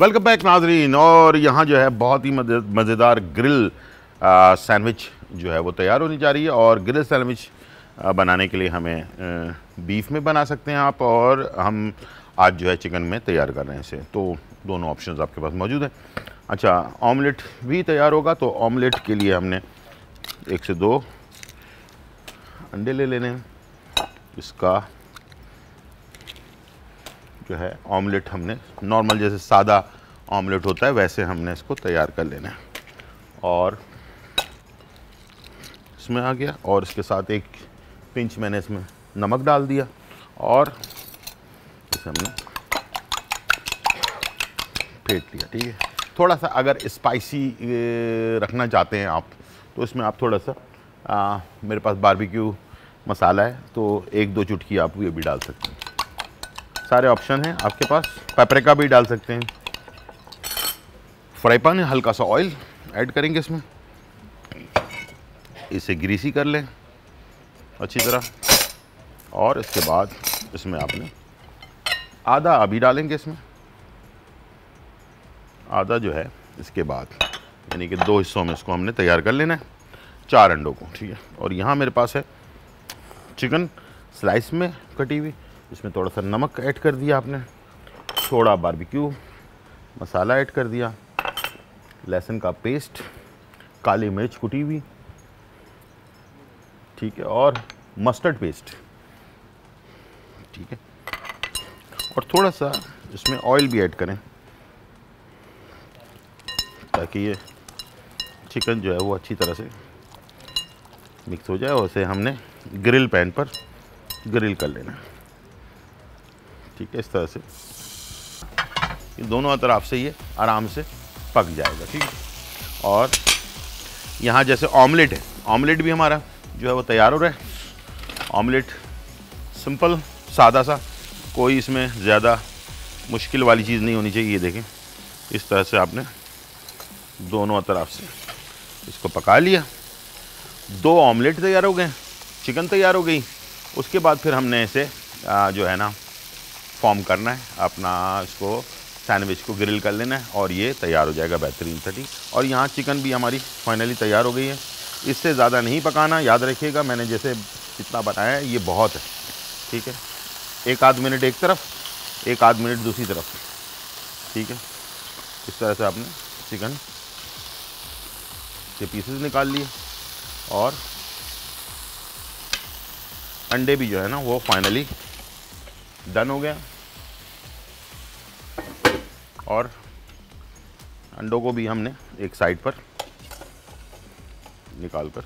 Welcome back नाजरीन। और यहाँ जो है बहुत ही मज़ेदार ग्रिल सैंडविच जो है वो तैयार होने जा रही है। और ग्रिल सैंडविच बनाने के लिए हमें बीफ में बना सकते हैं आप, और हम आज जो है चिकन में तैयार कर रहे हैं इसे, तो दोनों ऑप्शंस आपके पास मौजूद हैं। अच्छा, ऑमलेट भी तैयार होगा, तो ऑमलेट के लिए हमने 1 से 2 अंडे ले लेने हैं। इसका जो है ऑमलेट हमने नॉर्मल जैसे सादा ऑमलेट होता है वैसे हमने इसको तैयार कर लेना है, और इसमें आ गया। और इसके साथ 1 पिंच मैंने इसमें नमक डाल दिया, और इसे हमने फेंट लिया। ठीक है, थोड़ा सा अगर स्पाइसी रखना चाहते हैं आप तो इसमें आप थोड़ा सा मेरे पास बारबेक्यू मसाला है तो 1-2 चुटकी आप ये भी डाल सकते हैं। सारे ऑप्शन हैं आपके पास। पेपरिका भी डाल सकते हैं। फ्राई पैन हल्का सा ऑयल ऐड करेंगे इसमें, इसे ग्रीसी कर लें अच्छी तरह। और इसके बाद इसमें आपने आधा अभी डालेंगे, इसमें आधा जो है इसके बाद, यानी कि 2 हिस्सों में इसको हमने तैयार कर लेना है 4 अंडों को। ठीक है, और यहाँ मेरे पास है चिकन स्लाइस में कटी हुई, इसमें थोड़ा सा नमक ऐड कर दिया आपने, थोड़ा बारबेक्यू मसाला ऐड कर दिया, लहसुन का पेस्ट, काली मिर्च कुटी हुई, ठीक है, और मस्टर्ड पेस्ट, ठीक है, और थोड़ा सा इसमें ऑयल भी ऐड करें ताकि ये चिकन जो है वो अच्छी तरह से मिक्स हो जाए। और इसे हमने ग्रिल पैन पर ग्रिल कर लेना है। ठीक है, इस तरह से दोनों तरफ से ये आराम से पक जाएगा। ठीक है, और यहाँ जैसे ऑमलेट है, ऑमलेट भी हमारा जो है वो तैयार हो रहा है। ऑमलेट सिंपल सादा सा, कोई इसमें ज़्यादा मुश्किल वाली चीज़ नहीं होनी चाहिए। ये देखें, इस तरह से आपने दोनों तरफ से इसको पका लिया। 2 ऑमलेट तैयार हो गए, चिकन तैयार हो गई। उसके बाद फिर हमने इसे जो है ना फॉर्म करना है अपना, इसको सैंडविच को ग्रिल कर लेना है और ये तैयार हो जाएगा बेहतरीन सा। ठीक, और यहाँ चिकन भी हमारी फाइनली तैयार हो गई है। इससे ज़्यादा नहीं पकाना, याद रखिएगा, मैंने जैसे जितना बनाया है ये बहुत है। ठीक है, 1 आध मिनट एक तरफ, 1 आध मिनट दूसरी तरफ। ठीक है, इस तरह से आपने चिकन के पीसेस निकाल लिए, और अंडे भी जो है ना वो फाइनली डन हो गया। और अंडों को भी हमने एक साइड पर निकाल कर,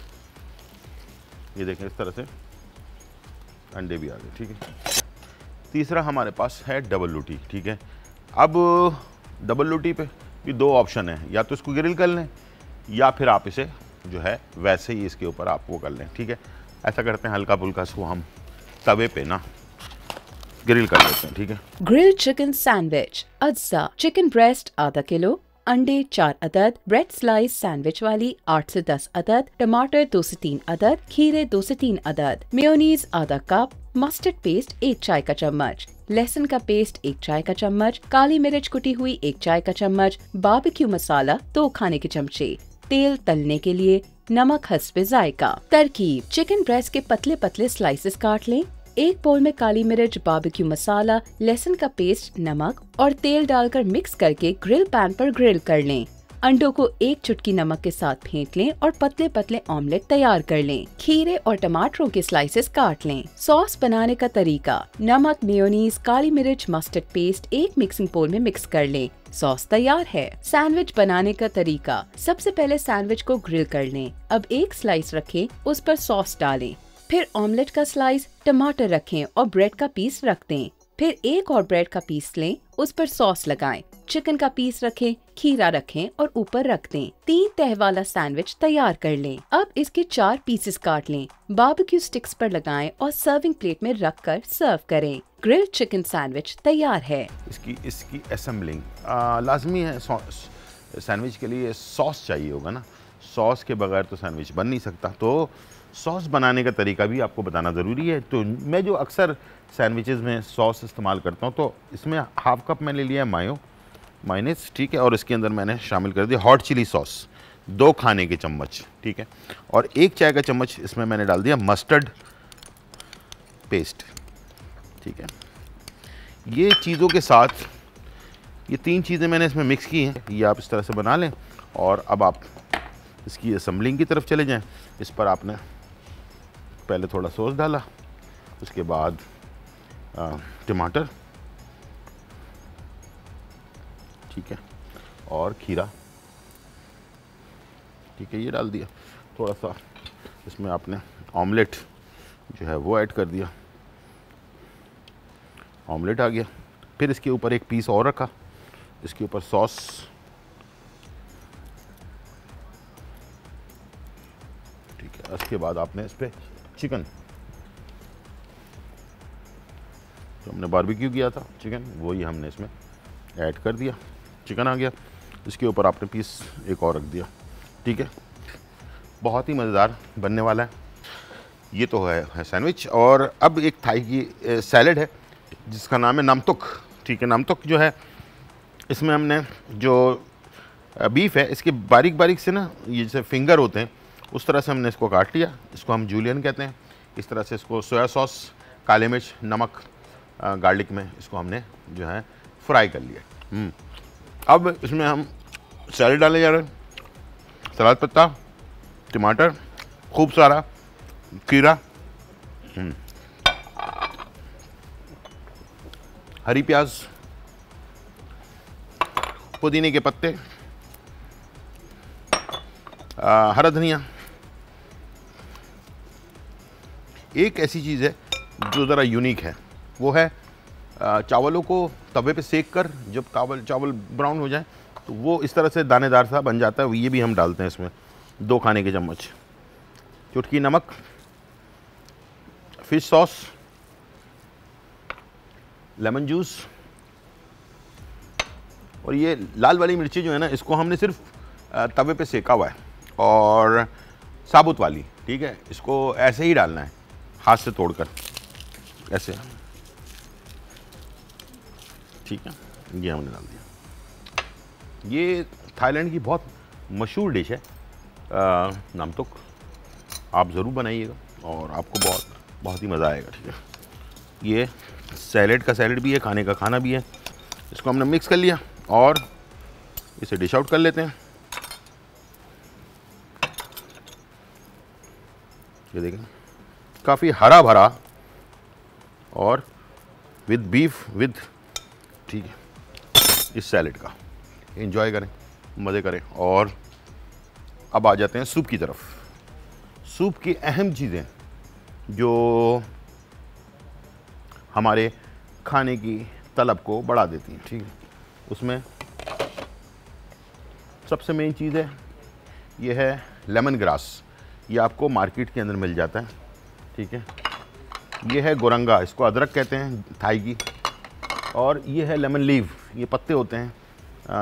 ये देखें इस तरह से अंडे भी आ गए। ठीक है, तीसरा हमारे पास है डबल रोटी। ठीक है, अब डबल रोटी पे ये 2 ऑप्शन हैं, या तो इसको ग्रिल कर लें या फिर आप इसे जो है वैसे ही इसके ऊपर आप वो कर लें। ठीक है, ऐसा करते हैं, हल्का फुल्का इसको हम तवे पे ना ग्रिल कर लेते हैं। ठीक है, ग्रिल चिकन सैंडविच। अज्जा चिकन ब्रेस्ट ½ किलो, अंडे 4 अदद, ब्रेड स्लाइस सैंडविच वाली 8 से 10 अदद, टमाटर 2 से 3 अदद, खीरे 2 से 3 अदद, मेयोनीज ½ कप, मस्टर्ड पेस्ट 1 चाय का चम्मच, लहसुन का पेस्ट 1 चाय का चम्मच, काली मिर्च कुटी हुई 1 चाय का चम्मच, बारबेक्यू मसाला 2 खाने के चमचे, तेल तलने के लिए, नमक हस्बे जायका। तरकीब: चिकन ब्रेस्ट के पतले पतले स्लाइसेस काट लें। 1 बोल में काली मिर्च, बारबेक्यू मसाला, लहसुन का पेस्ट, नमक और तेल डालकर मिक्स करके ग्रिल पैन पर ग्रिल कर लें। अंडों को 1 चुटकी नमक के साथ फेंट लें और पतले पतले ऑमलेट तैयार कर लें। खीरे और टमाटरों के स्लाइसेस काट लें। सॉस बनाने का तरीका: नमक, मेयोनीज, काली मिर्च, मस्टर्ड पेस्ट 1 मिक्सिंग बोल में मिक्स कर लें। सॉस तैयार है। सैंडविच बनाने का तरीका: सबसे पहले सैंडविच को ग्रिल कर लें। अब 1 स्लाइस रखें, उस पर सॉस डालें, फिर ऑमलेट का स्लाइस, टमाटर रखें और ब्रेड का पीस रख दें। फिर 1 और ब्रेड का पीस लें, उस पर सॉस लगाएं, चिकन का पीस रखें, खीरा रखें और ऊपर रख दें। 3 तह वाला सैंडविच तैयार कर लें। अब इसके 4 पीसेस काट लें, बारबेक्यू स्टिक्स पर लगाएं और सर्विंग प्लेट में रख कर सर्व करें। ग्रिल चिकन सैंडविच तैयार है। इसकी असेंबलिंग लाजमी है। सैंडविच के लिए सॉस चाहिए होगा ना, सॉस के बगैर तो सैंडविच बन नहीं सकता, तो सॉस बनाने का तरीका भी आपको बताना ज़रूरी है। तो मैं जो अक्सर सैंडविचेस में सॉस इस्तेमाल करता हूँ, तो इसमें ½ कप मैंने लिया है मायो, माइनस, ठीक है। और इसके अंदर मैंने शामिल कर दिया हॉट चिली सॉस 2 खाने के चम्मच, ठीक है। और 1 चाय का चम्मच इसमें मैंने डाल दिया मस्टर्ड पेस्ट, ठीक है। ये चीज़ों के साथ ये 3 चीज़ें मैंने इसमें मिक्स की हैं, ये आप इस तरह से बना लें। और अब आप इसकी असम्बलिंग की तरफ चले जाएं। इस पर आपने पहले थोड़ा सॉस डाला, उसके बाद टमाटर, ठीक है, और खीरा, ठीक है, ये डाल दिया। थोड़ा सा इसमें आपने ऑमलेट जो है वो ऐड कर दिया, ऑमलेट आ गया। फिर इसके ऊपर एक पीस और रखा, इसके ऊपर सॉस, ठीक है। इसके बाद आपने इस पर चिकन जो हमने बारबेक्यू किया था चिकन, वही हमने इसमें ऐड कर दिया, चिकन आ गया। इसके ऊपर आपने पीस एक और रख दिया, ठीक है। बहुत ही मज़ेदार बनने वाला है। ये तो है सैंडविच। और अब एक थाई की सैलड है जिसका नाम है नाम तुक, ठीक है। नाम तुक जो है इसमें हमने जो बीफ है इसके बारीक बारीक से ना ये जैसे फिंगर होते हैं उस तरह से हमने इसको काट लिया। इसको हम जूलियन कहते हैं। इस तरह से इसको सोया सॉस, काले मिर्च, नमक, गार्लिक में इसको हमने जो है फ्राई कर लिया। अब इसमें हम सैलड डाले जा रहे हैं, सलाद पत्ता, टमाटर, खूब सारा खीरा, हरी प्याज, पुदीने के पत्ते, हरा धनिया। एक ऐसी चीज़ है जो ज़रा यूनिक है, वो है चावलों को तवे पे सेक कर जब चावल ब्राउन हो जाए तो वो इस तरह से दानेदार सा बन जाता है। ये भी हम डालते हैं इसमें 2 खाने के चम्मच, चुटकी नमक, फिश सॉस, लेमन जूस। और ये लाल वाली मिर्ची जो है ना इसको हमने सिर्फ तवे पे सेका हुआ है और साबुत वाली, ठीक है। इसको ऐसे ही डालना है, हाथ से तोड़कर ऐसे, ठीक है। ये हमने डाल दिया। ये थाईलैंड की बहुत मशहूर डिश है नाम तोक। आप ज़रूर बनाइएगा और आपको बहुत ही मज़ा आएगा, ठीक है। ये सैलेड का सैलेड भी है, खाने का खाना भी है। इसको हमने मिक्स कर लिया और इसे डिश आउट कर लेते हैं। ये देखें, काफ़ी हरा भरा और विद बीफ विद, ठीक है, इस सैलेड का एंजॉय करें, मज़े करें। और अब आ जाते हैं सूप की तरफ। सूप की अहम चीज़ें जो हमारे खाने की तलब को बढ़ा देती हैं, ठीक है। उसमें सबसे मेन चीज़ है ये है लेमन ग्रास। ये आपको मार्केट के अंदर मिल जाता है, ठीक है। ये है गोरंगा, इसको अदरक कहते हैं थाई की। और ये है लेमन लीव, ये पत्ते होते हैं,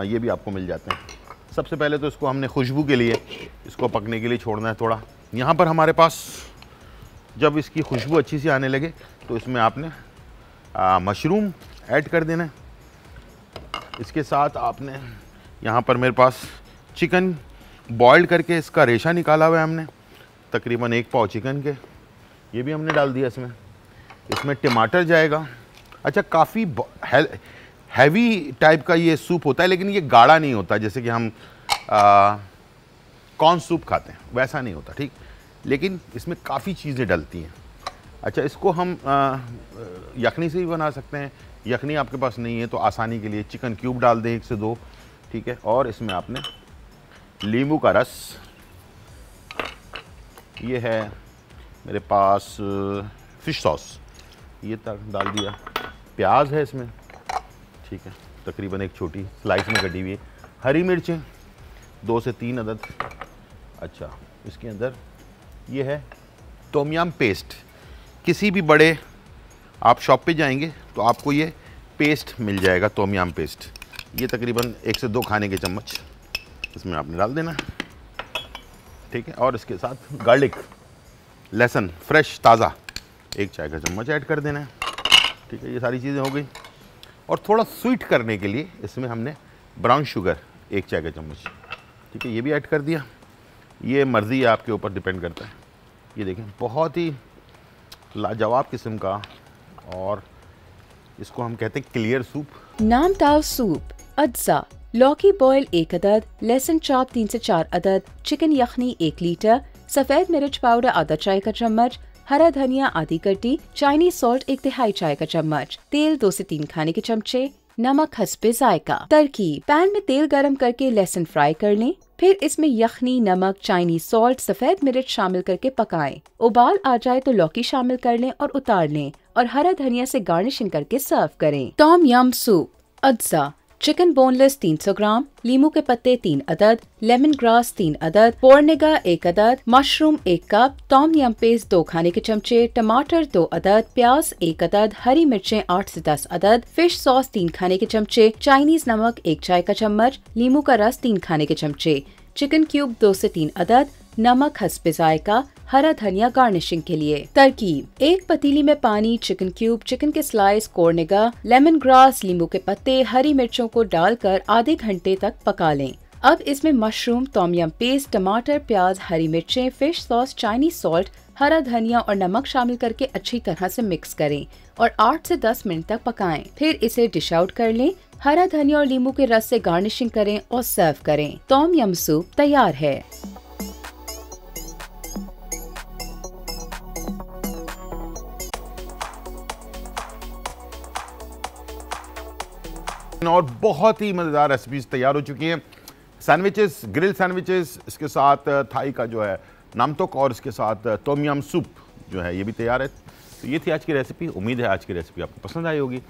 ये भी आपको मिल जाते हैं। सबसे पहले तो इसको हमने खुशबू के लिए इसको पकने के लिए छोड़ना है थोड़ा। यहाँ पर हमारे पास जब इसकी खुशबू अच्छी सी आने लगे तो इसमें आपने मशरूम ऐड कर देना। इसके साथ आपने यहाँ पर मेरे पास चिकन बॉयल करके इसका रेशा निकाला हुआ है हमने, तकरीबन 1 पाव चिकन के, ये भी हमने डाल दिया इसमें। इसमें टमाटर जाएगा। अच्छा, काफ़ी हैवी टाइप का ये सूप होता है, लेकिन ये गाढ़ा नहीं होता जैसे कि हम कॉर्न सूप खाते हैं, वैसा नहीं होता, ठीक। लेकिन इसमें काफ़ी चीज़ें डलती हैं। अच्छा, इसको हम यखनी से ही बना सकते हैं। यखनी आपके पास नहीं है तो आसानी के लिए चिकन क्यूब डाल दें 1 से 2, ठीक है। और इसमें आपने नींबू का रस, ये है मेरे पास फिश सॉस, ये तक डाल दिया। प्याज है इसमें, ठीक है, तकरीबन एक छोटी स्लाइस में कटी हुई। हरी मिर्चें 2 से 3 अदद। अच्छा, इसके अंदर ये है टोम यम पेस्ट। किसी भी बड़े आप शॉप पे जाएंगे तो आपको ये पेस्ट मिल जाएगा, टोम यम पेस्ट। ये तकरीबन 1 से 2 खाने के चम्मच इसमें आपने डाल देना, ठीक है। और इसके साथ गार्लिक, लहसुन फ्रेश ताज़ा 1 चाय का चम्मच ऐड कर देना है, ठीक है। ये सारी चीज़ें हो गई। और थोड़ा स्वीट करने के लिए इसमें हमने ब्राउन शुगर 1 चाय का चम्मच, ठीक है, ये भी ऐड कर दिया। ये मर्ज़ी आपके ऊपर डिपेंड करता है। ये देखें बहुत ही लाजवाब किस्म का, और इसको हम कहते हैं क्लियर सूप। नाम ताव सूप अज्जा, लौकी बॉयल 1 अदद, लहसुन चॉप 3 से 4 अदद, चिकन यखनी 1 लीटर, सफ़ेद मिर्च पाउडर आधा चाय का चम्मच, हरा धनिया आधी कटी, चाइनीज सॉल्ट 1/2 चाय का चम्मच, तेल 2 से 3 खाने के चमचे, नमक हस्बे जायका। तरकीब, पैन में तेल गरम करके लहसुन फ्राई कर लें, फिर इसमें यखनी, नमक, चाइनीज सॉल्ट, सफ़ेद मिर्च शामिल करके पकाएं। उबाल आ जाए तो लौकी शामिल कर लें और उतार लें, और हरा धनिया से गार्निशिंग करके सर्व करें। टॉम यम सूप अज्जा, चिकन बोनलेस 300 ग्राम, लीमू के पत्ते 3 अदद, लेमन ग्रास 3 अदद, पोर्निगा 1 अदद, mushroom 1 cup, tom yum paste 2 खाने के चमचे, टमाटर 2 अदद, प्याज 1 अदद, हरी मिर्चें 8 से 10 अदद, फिश सॉस 3 खाने के चमचे, चाइनीज नमक 1 चाय का चम्मच, लीमू का रस 3 खाने के चमचे, चिकन क्यूब 2 से 3 अदद, नमक हस्बे जायका, हरा धनिया गार्निशिंग के लिए। तरकीब, 1 पतीली में पानी, चिकन क्यूब, चिकन के स्लाइस, कोर्निगा, लेमन ग्रास, नींबू के पत्ते, हरी मिर्चों को डालकर आधे घंटे तक पका लें। अब इसमें मशरूम, टॉम यम पेस्ट, टमाटर, प्याज, हरी मिर्चें, फिश सॉस, चाइनीज सॉल्ट, हरा धनिया और नमक शामिल करके अच्छी तरह से मिक्स करें और 8 से 10 मिनट तक पकाएं। फिर इसे डिश आउट कर लें, हरा धनिया और नींबू के रस से गार्निशिंग करें और सर्व करें। टॉम यम सूप तैयार है। और बहुत ही मज़ेदार रेसिपीज़ तैयार हो चुकी हैं। सैंडविचेस, ग्रिल सैंडविचेस, इसके साथ थाई का जो है नाम तोक, और इसके साथ टॉम यम सूप जो है ये भी तैयार है। तो ये थी आज की रेसिपी। उम्मीद है आज की रेसिपी आपको पसंद आई होगी।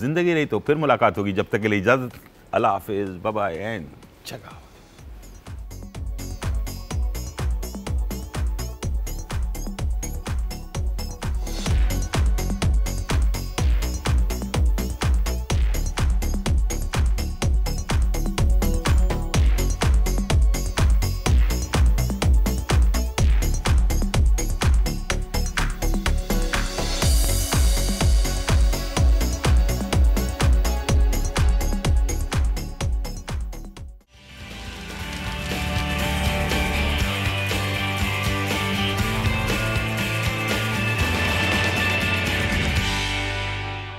ज़िंदगी रही तो फिर मुलाकात होगी, जब तक के लिए इजाज़त। अल्लाह हाफिज़, बाय बाय एंड चगा।